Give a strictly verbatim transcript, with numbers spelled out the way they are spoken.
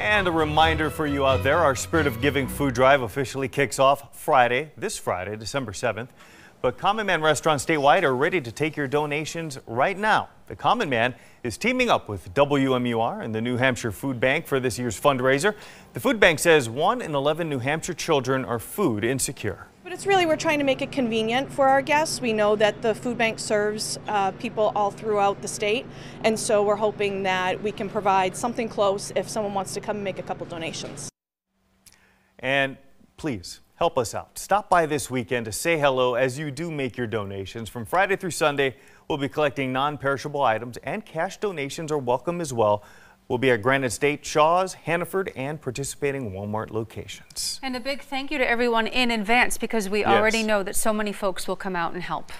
And a reminder for you out there, our Spirit of Giving food drive officially kicks off Friday, this Friday, December seventh. But Common Man restaurants statewide are ready to take your donations right now. The Common Man is teaming up with W M U R and the New Hampshire Food Bank for this year's fundraiser. The food bank says one in eleven New Hampshire children are food insecure. But it's really, we're trying to make it convenient for our guests. We know that the food bank serves uh, people all throughout the state, and so we're hoping that we can provide something close if someone wants to come and make a couple donations. And please, help us out. Stop by this weekend to say hello as you do make your donations. From Friday through Sunday, we'll be collecting non-perishable items, and cash donations are welcome as well. We'll be at Granite State, Shaw's, Hannaford, and participating Walmart locations. And a big thank you to everyone in advance, because we yes. already know that so many folks will come out and help.